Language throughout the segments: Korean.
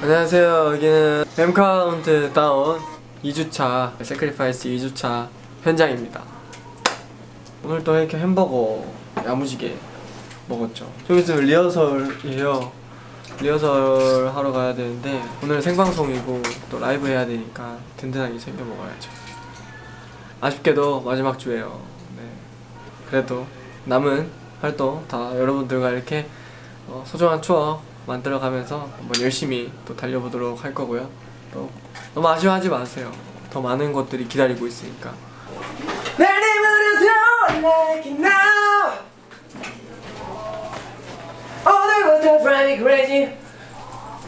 안녕하세요. 여기는 엠카운트다운 2주차 세크리파이스 2주차 현장입니다. 오늘도 이렇게 햄버거 야무지게 먹었죠. 좀 있으면 리허설이에요. 리허설 하러 가야 되는데 오늘 생방송이고 또 라이브 해야 되니까 든든하게 챙겨 먹어야죠. 아쉽게도 마지막 주예요. 네. 그래도 남은 활동 다 여러분들과 이렇게 소중한 추억 만들어가면서 한번 열심히 또 달려보도록 할 거고요. 또 너무 아쉬워하지 마세요. 더 많은 것들이 기다리고 있으니까. 오늘부터 프라이 그레지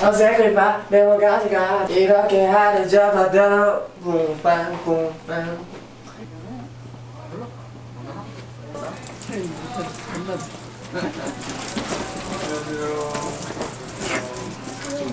어색할까 매워 가지가 이렇게 하루 접어도 붕빵붕빵 좀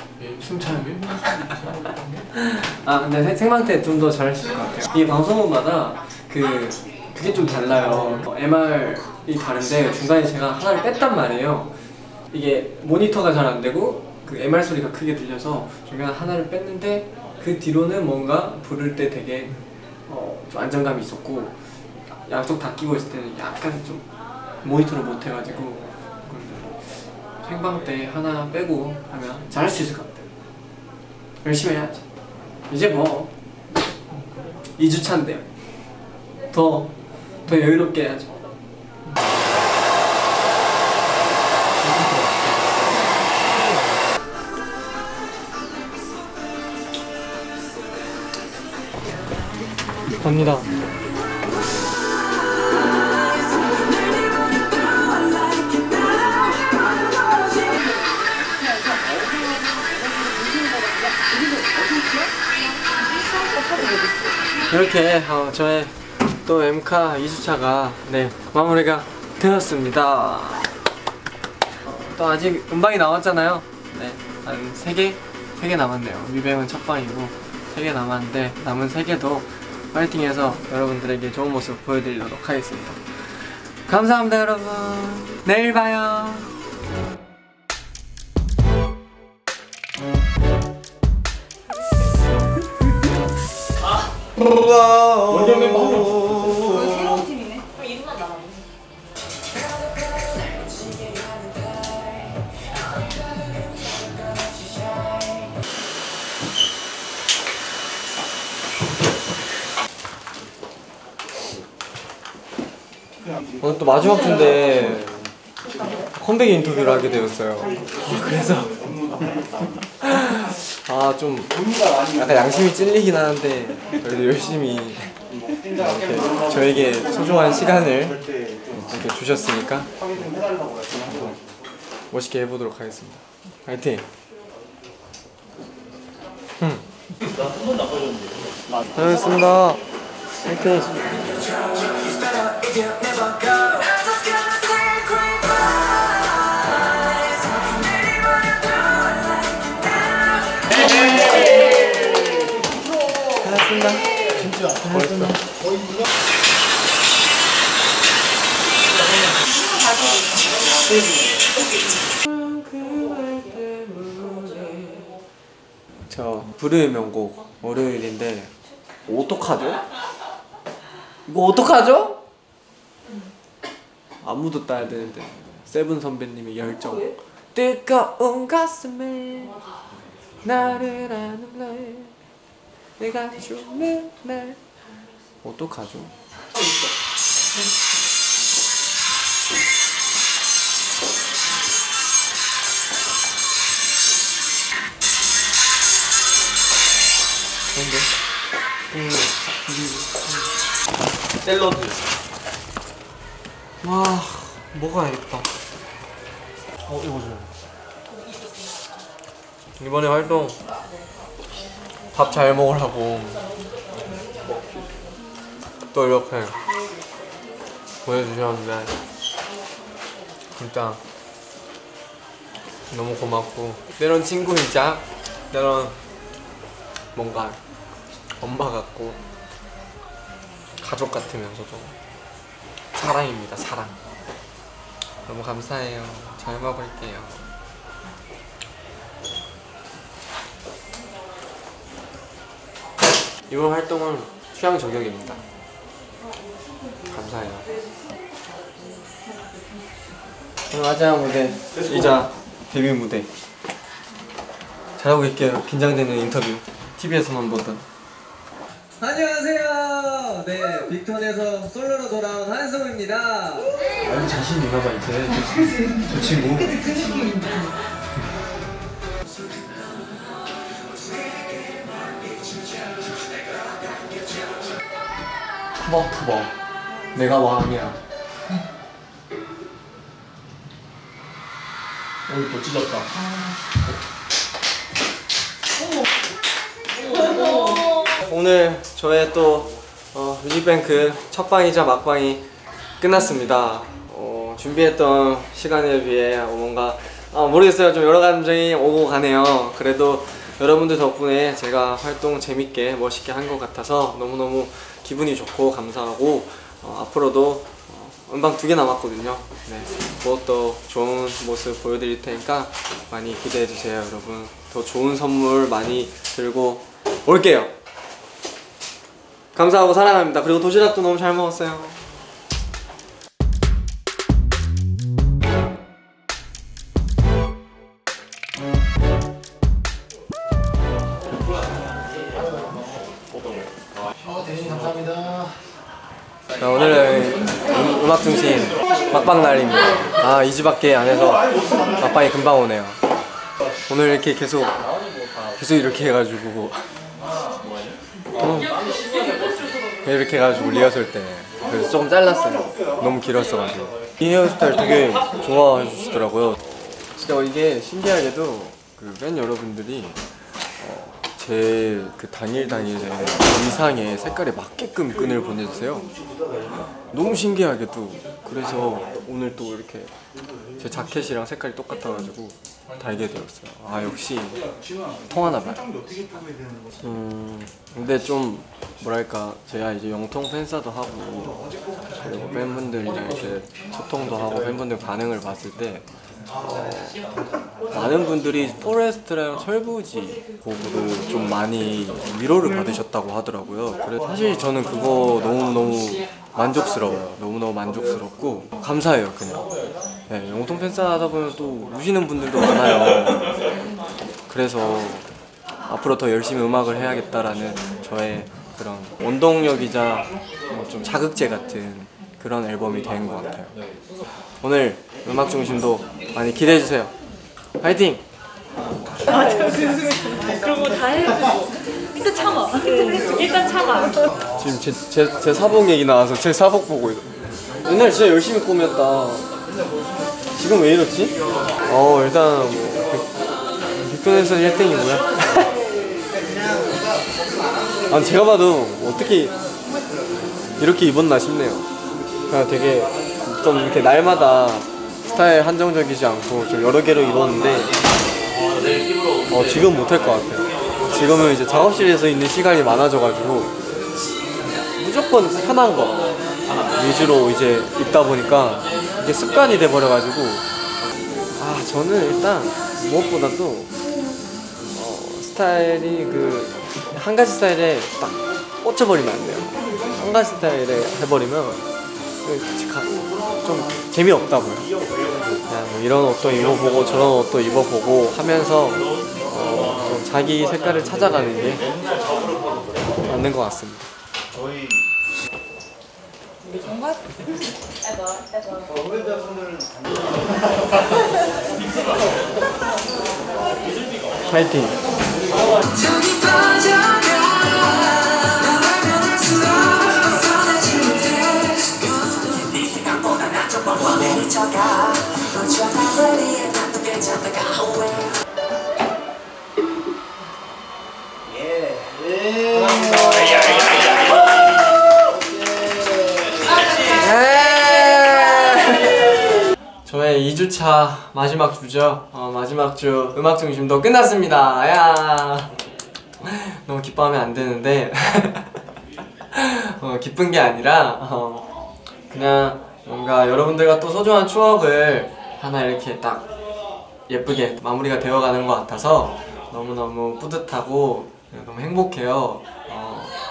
숨차요? 아, 근데 생방 때 좀 더 잘했을 것 같아요. 이 방송마다 그게 좀 달라요. MR이 다른데 중간에 제가 하나를 뺐단 말이에요. 이게 모니터가 잘 안 되고 그 MR 소리가 크게 들려서 중간에 하나를 뺐는데 그 뒤로는 뭔가 부를 때 되게 좀 안정감이 있었고 양쪽 다 끼고 있을 때는 약간 좀 모니터를 못 해가지고 생방 때 하나 빼고 하면 잘할 수 있을 것 같아요. 열심히 해야지. 이제 뭐 2주차인데 더 여유롭게 해야죠. 갑니다. 이렇게 저의 또 엠카 2주차가 네 마무리가 되었습니다. 또 아직 음방이 남았잖아요. 네, 한 3개 남았네요. 뮤뱅은 첫 방이고 3개 남았는데 남은 3개도 파이팅해서 여러분들에게 좋은 모습 보여드리도록 하겠습니다. 감사합니다 여러분. 내일 봐요. 원정 멤버 한 명 없어. 이거 새로운 팀이네. 그럼 이름만 나가면 오늘 또 마지막 주인데 컴백 인터뷰를 하게 되었어요. 그래서 아, 좀 약간 양심이 찔리긴 하는데 그래도 열심히 이렇게 저에게 소중한 시간을 이렇게 주셨으니까 멋있게 해보도록 하겠습니다. 화이팅! 다녀오겠습니다. 화이팅! 진짜 멋있어. 저 불후의 명곡 월요일인데 어떡하죠? 이거 어떡하죠? 안무도 따야 되는데 세븐 선배님의 열정 뜨거운 가슴을 나를 아는 날 내가 죽는 날 어떡하죠? 뭔데? 샐러드. 와, 뭐가 해야겠다. 이거 좀. 이번에 활동 밥 잘 먹으라고 또 이렇게 보내주셨는데 진짜 너무 고맙고, 때론 친구이자 때론 뭔가 엄마 같고 가족 같으면서도 사랑입니다. 사랑 너무 감사해요. 잘 먹을게요. 이번 활동은 취향 저격입니다. 감사해요. 마지막 무대, 이자 데뷔 무대. 잘하고 있게요. 긴장되는 인터뷰. TV에서만 보던. 안녕하세요. 네, 빅톤에서 솔로로 돌아온 한승우입니다. 아주 자신 있나 봐, 이제. 저 친구. 근데 그 느낌인데. 푸버푸버 내가 왕이야. 오늘 또 찢었다. 오늘 저의 또 뮤직뱅크 첫 방이자 막방이 끝났습니다. 준비했던 시간에 비해 뭔가 모르겠어요. 좀 여러 감정이 오고 가네요. 그래도 여러분들 덕분에 제가 활동 재밌게 멋있게 한 것 같아서 너무너무 기분이 좋고 감사하고, 앞으로도 음방 2개 남았거든요. 네, 그것도 좋은 모습 보여드릴 테니까 많이 기대해주세요. 여러분, 더 좋은 선물 많이 들고 올게요. 감사하고 사랑합니다. 그리고 도시락도 너무 잘 먹었어요. 오늘은 음악중심 막방 날입니다. 아, 2주밖에 안 해서 막방이 금방 오네요. 오늘 이렇게 계속 이렇게 해가지고 이렇게 해가지고 리허설 때 그래서 조금 잘랐어요. 너무 길었어가지고. 이 헤어스타일 되게 좋아해 주시더라고요. 진짜 이게 신기하게도 그 팬 여러분들이 제 그 당일에 의상에 색깔에 맞게끔 끈을 보내주세요. 너무 신기하게 또. 그래서 오늘 또 이렇게 제 자켓이랑 색깔이 똑같아가지고 달게 되었어요. 아, 역시 통하나봐요. 근데 좀 뭐랄까, 제가 이제 영통 팬싸도 하고 그리고 팬분들이랑 이제 소통도 하고 팬분들 반응을 봤을 때 많은 분들이 포레스트랑 철부지 곡으로 좀 많이 위로를 받으셨다고 하더라고요. 그래서 사실 저는 그거 너무너무 만족스러워요. 너무너무 만족스럽고 감사해요. 그냥 네, 영통 팬싸 하다 보면 또 우시는 분들도 많아요. 그래서 앞으로 더 열심히 음악을 해야겠다라는 저의 그런 원동력이자 좀 자극제 같은 그런 앨범이 된 것 같아요. 오늘 음악중심도 많이 기대해주세요. 파이팅! 맞아, 그런 거 다 해주고 일단 참아. 지금 제 사복 얘기 나와서 제 사복 보고 있어. 옛날 진짜 열심히 꾸몄다. 지금 왜 이렇지? 일단 뭐 빅톤에서 1등이 뭐야? 아니, 제가 봐도 어떻게 이렇게 입었나 싶네요. 그냥 되게 좀 이렇게 날마다 스타일 한정적이지 않고 좀 여러 개로 입었는데 지금 못할 것 같아요. 지금은 이제 작업실에서 있는 시간이 많아져가지고 무조건 편한 거 위주로 이제 입다 보니까 이게 습관이 돼버려가지고. 아, 저는 일단 무엇보다도 스타일이 그 한 가지 스타일에 딱 꽂혀버리면 안 돼요. 한 가지 스타일에 해버리면 좀 재미없다고요. 그냥 뭐 이런 옷도 입어보고 저런 옷도 입어보고 하면서 좀 자기 색깔을 찾아가는 게 맞는 것 같습니다. 파이팅! 2주차 마지막 주죠. 마지막 주 음악 중심도 끝났습니다. 야 너무 기뻐하면 안 되는데 기쁜 게 아니라 그냥 뭔가 여러분들과 또 소중한 추억을 하나 이렇게 딱 예쁘게 마무리가 되어가는 것 같아서 너무너무 뿌듯하고 너무 행복해요.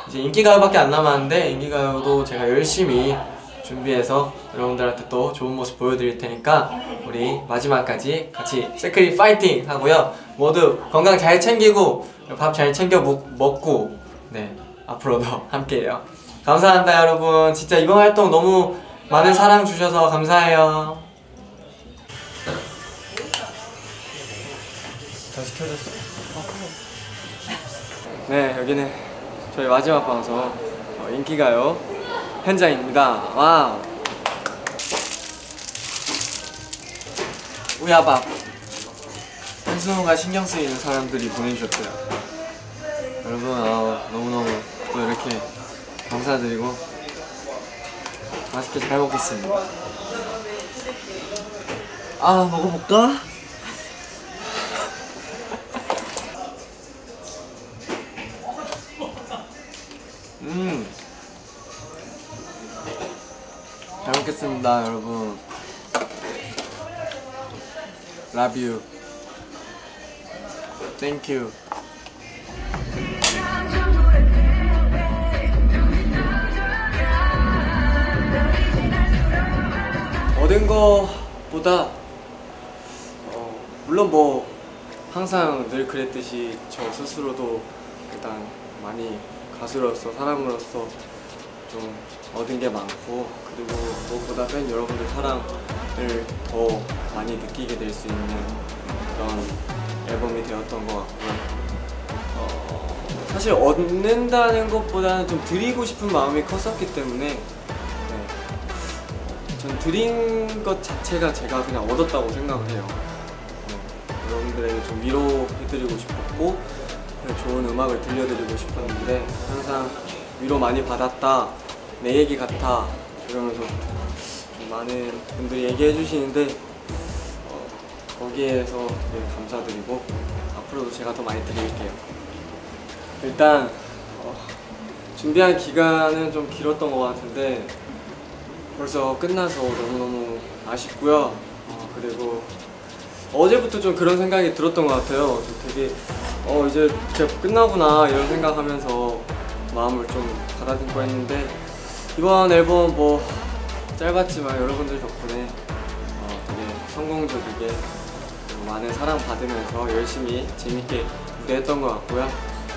이제 인기가요밖에 안 남았는데 인기가요도 제가 열심히 준비해서 여러분들한테 또 좋은 모습 보여드릴 테니까 우리 마지막까지 같이 세크리 파이팅 하고요. 모두 건강 잘 챙기고 밥 잘 챙겨 먹고 네 앞으로도 함께해요. 감사합니다 여러분. 진짜 이번 활동 너무 많은 사랑 주셔서 감사해요. 다시 켜졌어. 네 여기는 저희 마지막 방송 인기가요 현장입니다. 와우 우야밥 한승우가 신경 쓰이는 사람들이 보내주셨대요. 여러분 너무너무 또 이렇게 감사드리고 맛있게 잘 먹겠습니다. 아 먹어볼까? 잘 먹겠습니다 여러분. Love you. Thank you. 얻은 것보다 물론 뭐 항상 늘 그랬듯이 저 스스로도 일단 많이 가수로서 사람으로서 좀 얻은 게 많고 그리고 무엇보다 팬 여러분들 사랑을 더 많이 느끼게 될 수 있는 그런 앨범이 되었던 것 같고요. 사실 얻는다는 것보다는 좀 드리고 싶은 마음이 컸었기 때문에 전 드린 것 자체가 제가 그냥 얻었다고 생각을 해요. 여러분들에게 좀 위로해드리고 싶었고 좋은 음악을 들려드리고 싶었는데 항상 위로 많이 받았다, 내 얘기 같아 이러면서 좀 많은 분들이 얘기해 주시는데 거기에서 네, 감사드리고 앞으로도 제가 더 많이 드릴게요. 일단 준비한 기간은 좀 길었던 것 같은데 벌써 끝나서 너무너무 아쉽고요. 그리고 어제부터 좀 그런 생각이 들었던 것 같아요. 되게 이제 끝나구나 이런 생각하면서 마음을 좀 가다듬고 했는데 이번 앨범 뭐 짧았지만 여러분들 덕분에 되게 성공적이게 많은 사랑 받으면서 열심히 재밌게 무대했던 것 같고요.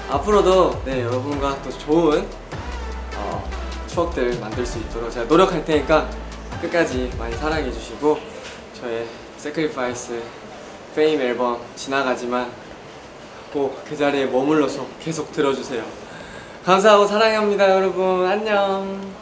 앞으로도 네 여러분과 또 좋은 추억들 만들 수 있도록 제가 노력할 테니까 끝까지 많이 사랑해 주시고 저의 Sacrifice, Fame 앨범 지나가지만 꼭 그 자리에 머물러서 계속 들어주세요. 감사하고 사랑합니다 여러분. 안녕.